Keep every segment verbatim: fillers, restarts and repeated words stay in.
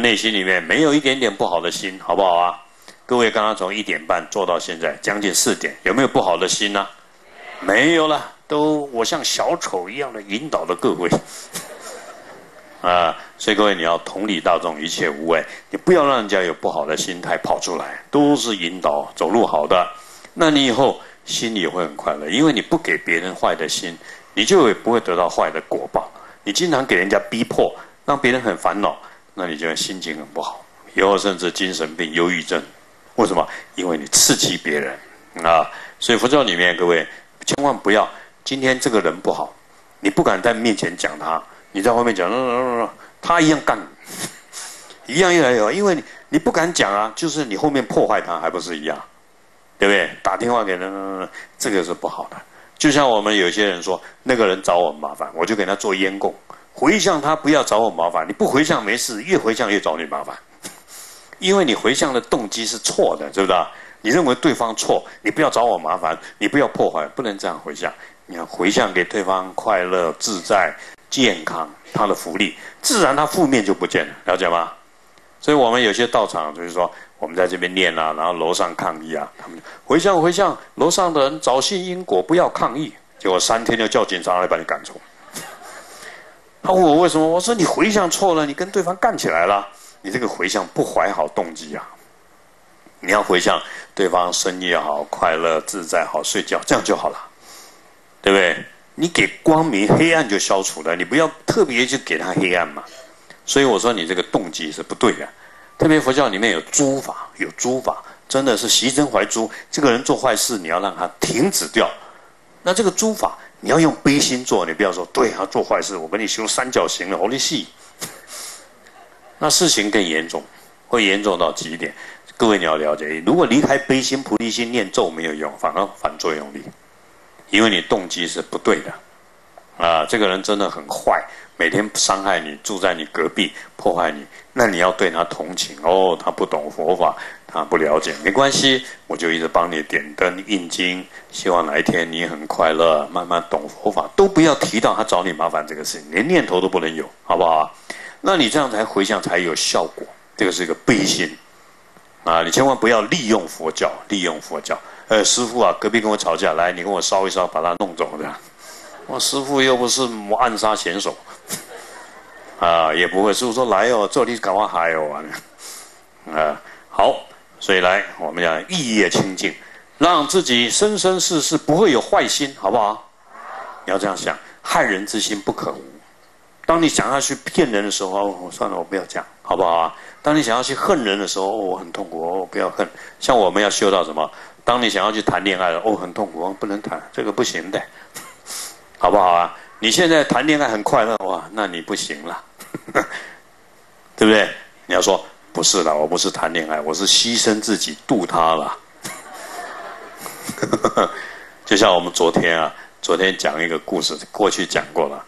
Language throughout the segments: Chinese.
内心里面没有一点点不好的心，好不好啊？各位刚刚从一点半做到现在将近四点，有没有不好的心呢、啊？没有了，都我像小丑一样的引导了各位啊！所以各位你要同理大众，一切无碍，你不要让人家有不好的心态跑出来，都是引导走路好的。那你以后心里会很快乐，因为你不给别人坏的心，你就也不会得到坏的果报。你经常给人家逼迫，让别人很烦恼。 那你就心情很不好，以后甚至精神病、忧郁症，为什么？因为你刺激别人啊！所以佛教里面，各位千万不要，今天这个人不好，你不敢在面前讲他，你在外面讲，嗯嗯嗯、他一样干，一样又来有，因为你你不敢讲啊，就是你后面破坏他，还不是一样，对不对？打电话给人、嗯嗯嗯，这个是不好的。就像我们有些人说，那个人找我麻烦，我就给他做烟供。 回向他不要找我麻烦，你不回向没事，越回向越找你麻烦，因为你回向的动机是错的，是不是？你认为对方错，你不要找我麻烦，你不要破坏，不能这样回向。你要回向给对方快乐、自在、健康，他的福利，自然他负面就不见了，了解吗？所以我们有些道场就是说，我们在这边念啊，然后楼上抗议啊，他们回向回向，楼上的人早信因果，不要抗议，结果三天就叫警察来把你赶走。 他问我为什么？我说你回向错了，你跟对方干起来了。你这个回向不怀好动机啊！你要回向对方生意好、快乐、自在好、睡觉，这样就好了，对不对？你给光明，黑暗就消除了。你不要特别去给他黑暗嘛。所以我说你这个动机是不对的。特别佛教里面有诸法，有诸法，真的是习真怀诸。这个人做坏事，你要让他停止掉。那这个诸法。 你要用悲心做，你不要说对啊，做坏事，我跟你修三角形了，好利息。那事情更严重，会严重到极点。各位你要了解，如果离开悲心、菩提心念咒没有用，反而反作用力，因为你动机是不对的。啊、呃，这个人真的很坏，每天伤害你，住在你隔壁，破坏你，那你要对他同情哦。他不懂佛法，他不了解，没关系，我就一直帮你点灯印经。 希望哪一天你很快乐，慢慢懂佛法，都不要提到他找你麻烦这个事情，连念头都不能有，好不好、啊？那你这样才回向才有效果，这个是一个悲心啊！你千万不要利用佛教，利用佛教。呃，师父啊，隔壁跟我吵架，来，你跟我烧一烧，把他弄走这样。我师父又不是暗杀选手啊，也不会。师父说来哦，这里赶快嗨哦啊！好，所以来我们讲意业清净。 让自己生生世世不会有坏心，好不好？你要这样想，害人之心不可无。当你想要去骗人的时候，哦，算了，我不要讲，好不好啊？当你想要去恨人的时候，哦，我很痛苦，哦，不要恨。像我们要修到什么？当你想要去谈恋爱了，哦，很痛苦，哦，不能谈，这个不行的，好不好啊？你现在谈恋爱很快乐，哇，那你不行了，对不对？你要说不是啦，我不是谈恋爱，我是牺牲自己度他了。 就像我们昨天啊，昨天讲一个故事，过去讲过了。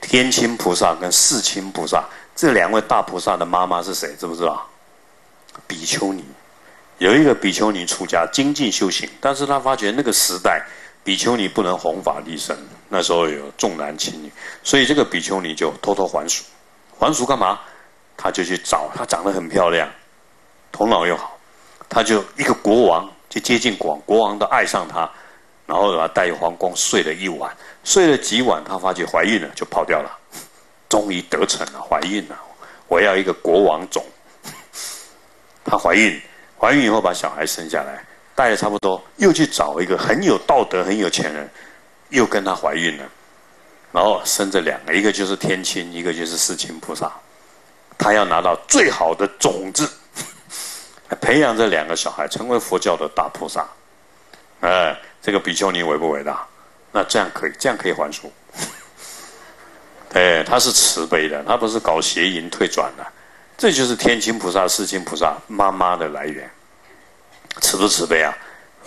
天亲菩萨跟世亲菩萨这两位大菩萨的妈妈是谁？知不知道？比丘尼，有一个比丘尼出家精进修行，但是他发觉那个时代比丘尼不能弘法利生，那时候有重男轻女，所以这个比丘尼就偷偷还俗。还俗干嘛？他就去找，她长得很漂亮，头脑又好，他就一个国王。 去接近国王，国王都爱上她，然后把她带皇宫睡了一晚，睡了几晚，她发觉怀孕了，就跑掉了。终于得逞了，怀孕了，我要一个国王种。她怀孕，怀孕以后把小孩生下来，带了差不多，又去找一个很有道德、很有钱人，又跟她怀孕了，然后生这两个，一个就是天亲，一个就是世亲菩萨。她要拿到最好的种子。 培养这两个小孩成为佛教的大菩萨，哎、呃，这个比丘尼伟不伟大？那这样可以，这样可以还俗。哎，他是慈悲的，他不是搞邪淫退转的。这就是天亲菩萨、世亲菩萨妈妈的来源，慈不慈悲啊？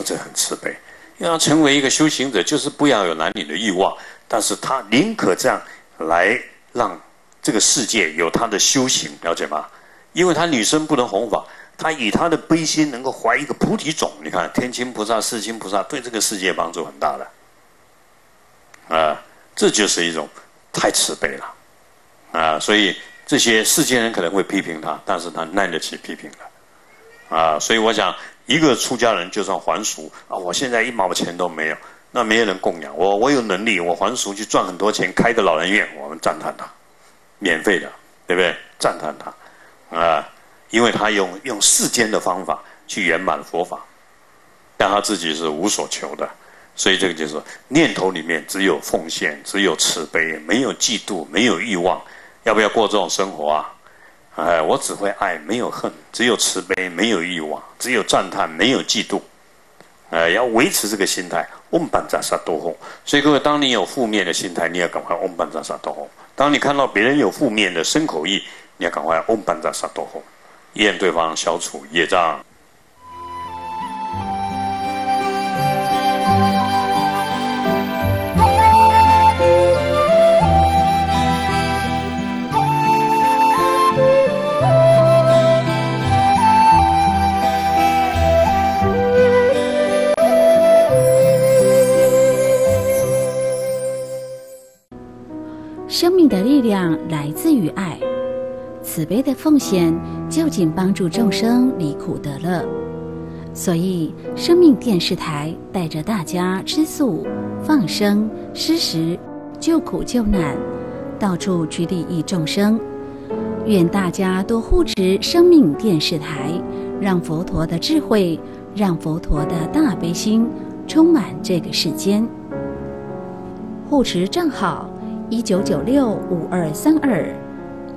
这很慈悲。要成为一个修行者，就是不要有男女的欲望，但是他宁可这样来让这个世界有他的修行，了解吗？因为他女生不能弘法。 他以他的悲心能够怀一个菩提种，你看天亲菩萨、世亲菩萨对这个世界帮助很大的，啊、呃，这就是一种太慈悲了，啊、呃，所以这些世间人可能会批评他，但是他耐得起批评的，啊，所以我想，一个出家人就算还俗啊，我现在一毛钱都没有，那没有人供养我，我有能力，我还俗去赚很多钱，开个老人院，我们赞叹他，免费的，对不对？赞叹他，啊，因为他用用世间的方法去圆满佛法，但他自己是无所求的。 所以这个就是念头里面只有奉献，只有慈悲，没有嫉妒，没有欲望。要不要过这种生活啊？哎，我只会爱，没有恨，只有慈悲，没有欲望，只有赞叹，没有嫉妒。哎，要维持这个心态。嗡班扎萨多吽。所以各位，当你有负面的心态，你要赶快嗡班扎萨多吽。当你看到别人有负面的身口意，你要赶快嗡班扎萨多吽，愿对方消除业障。生命的力量来自于爱，慈悲的奉献就仅帮助众生离苦得乐。所以，生命电视台带着大家吃素、放生、施食、救苦救难，到处去利益众生。愿大家多护持生命电视台，让佛陀的智慧，让佛陀的大悲心充满这个世间。护持正好。 一九九六五二三二，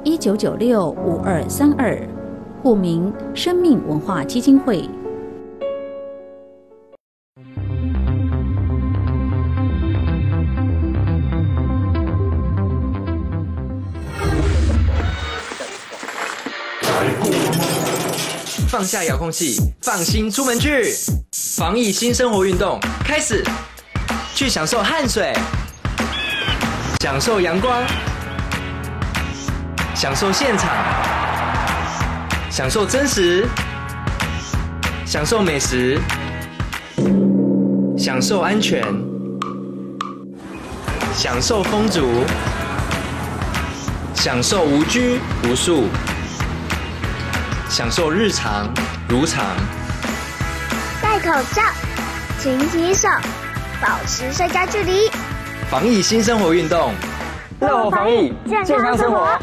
一九九六五二三二，户名生命文化基金会。放下遥控器，放心出门去，防疫新生活运动开始，去享受汗水。 享受阳光，享受现场，享受真实，享受美食，享受安全，享受风足，享受无拘无束，享受日常如常。戴口罩，勤洗手，保持社交距离。 防疫新生活运动，让我防疫健康生活。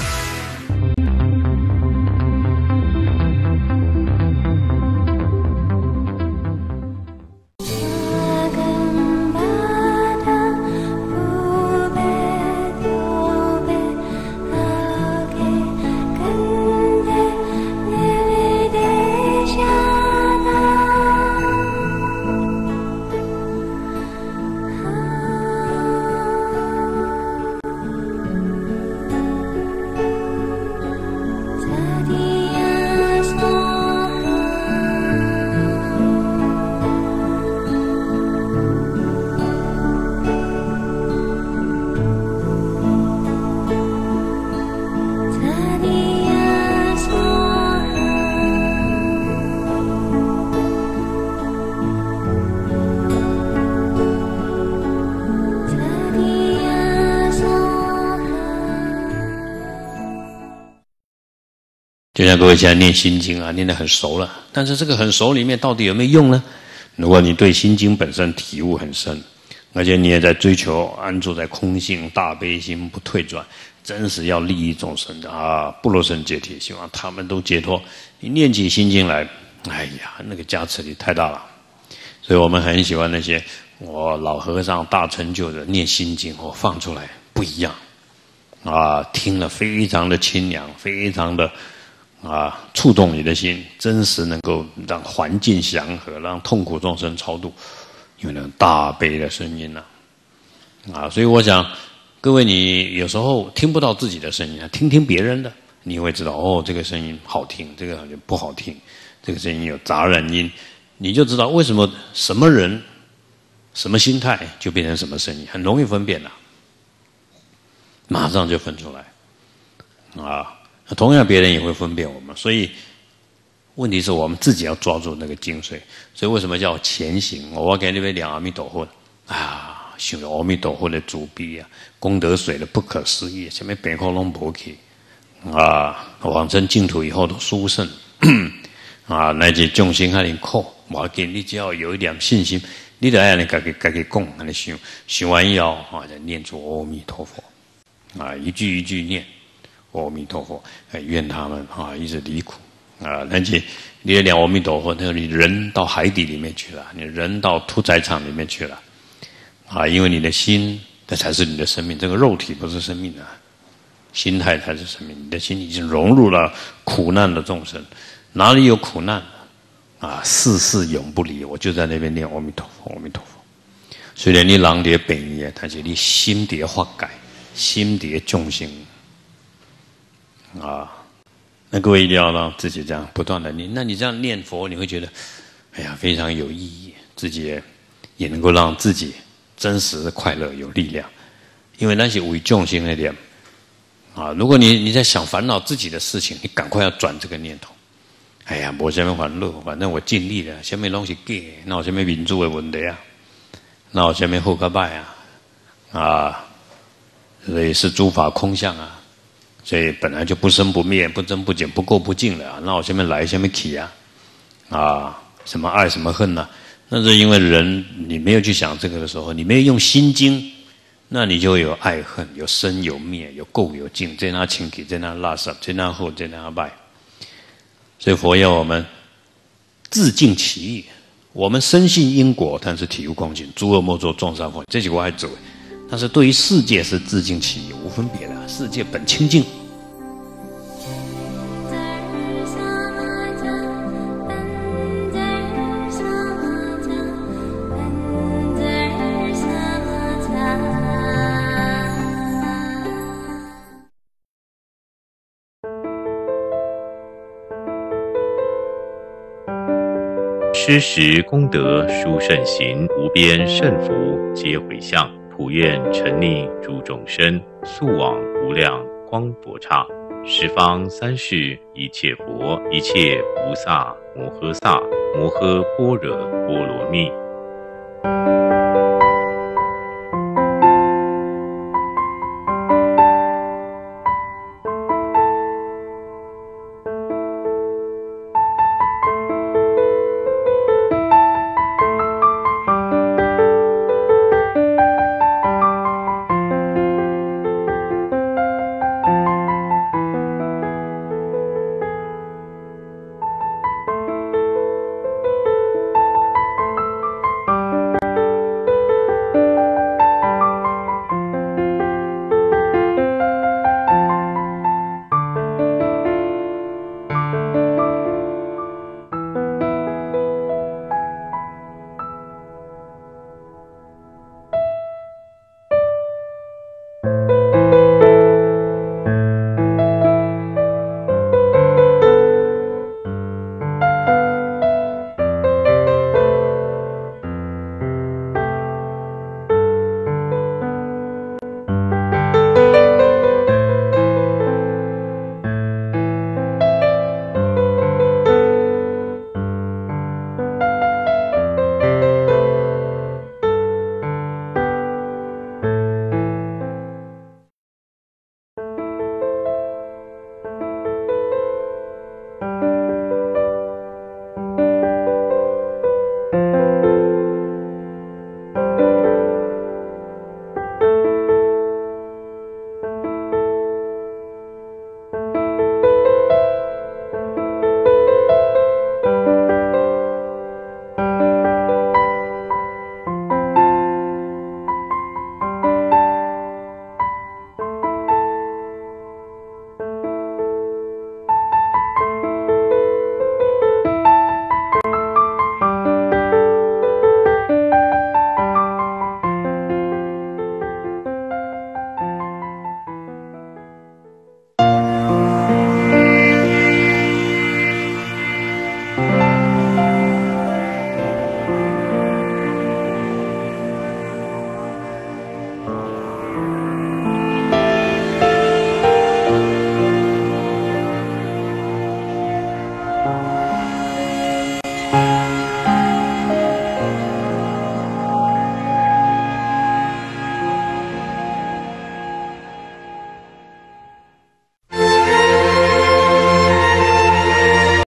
就像各位现在念心经啊，念得很熟了，但是这个很熟里面到底有没有用呢？如果你对心经本身体悟很深，而且你也在追求安住在空性、大悲心不退转，真实要利益众生的啊，不罗僧解脱，希望他们都解脱。你念起心经来，哎呀，那个加持力太大了。所以我们很喜欢那些我老和尚大成就的念心经，我放出来不一样啊，听了非常的清凉，非常的。 啊，触动你的心，真实能够让环境祥和，让痛苦众生超度，有那种大悲的声音啊。啊，所以我想，各位你有时候听不到自己的声音，听听别人的，你会知道哦，这个声音好听，这个好像不好听，这个声音有杂染音，你就知道为什么什么人、什么心态就变成什么声音，很容易分辨了、啊，马上就分出来，啊。 同样，别人也会分辨我们，所以问题是我们自己要抓住那个精髓。所以为什么叫前行？我要给那边两阿弥陀佛啊，想阿弥陀佛的慈悲啊，功德水的不可思议，前面别个拢无去啊，往生净土以后的殊胜啊，乃至众生还能苦，无要紧，你只要有一点信心，你就爱你家己家己讲，安尼想，想完以后啊，就念出阿弥陀佛啊，一句一句念阿弥陀佛，愿他们啊一直离苦啊，乃至你念阿弥陀佛，那你人到海底里面去了，你人到屠宰场里面去了啊，因为你的心，这才是你的生命，这个肉体不是生命啊。心态才是生命，你的心已经融入了苦难的众生，哪里有苦难啊？世事永不离，我就在那边念阿弥陀佛，阿弥陀佛。虽然你人在病院，但是你心在法界，心在众生啊。那各位一定要让自己这样不断的念，那你这样念佛，你会觉得，哎呀，非常有意义，自己 也, 也能够让自己真实的快乐有力量，因为那些为众生的念。啊！如果你你在想烦恼自己的事情，你赶快要转这个念头。哎呀，我前面烦恼，反正我尽力了，前面拢是假的，那我前面民主的问题啊，那我前面好甲歹啊，啊，所以是诸法空相啊，所以本来就不生不灭、不增不减、不垢不净了、啊。那我前面来，前面起啊，啊，什么爱什么恨啊，那是因为人你没有去想这个的时候，你没有用心经。那你就有爱恨，有生有灭，有垢有净，在那清洁，在那垃圾，在那好，在那坏。所以佛要我们自净其意。我们深信因果，但是体无空性，诸恶莫作，众善奉行，这几个还走。但是对于世界是自净其意，无分别的，世界本清净。施时功德殊胜行，无边胜福皆回向。普愿沉溺诸众生，速往无量光佛刹。十方三世一切佛，一切菩萨摩诃萨，摩诃般若波罗蜜。Thank you.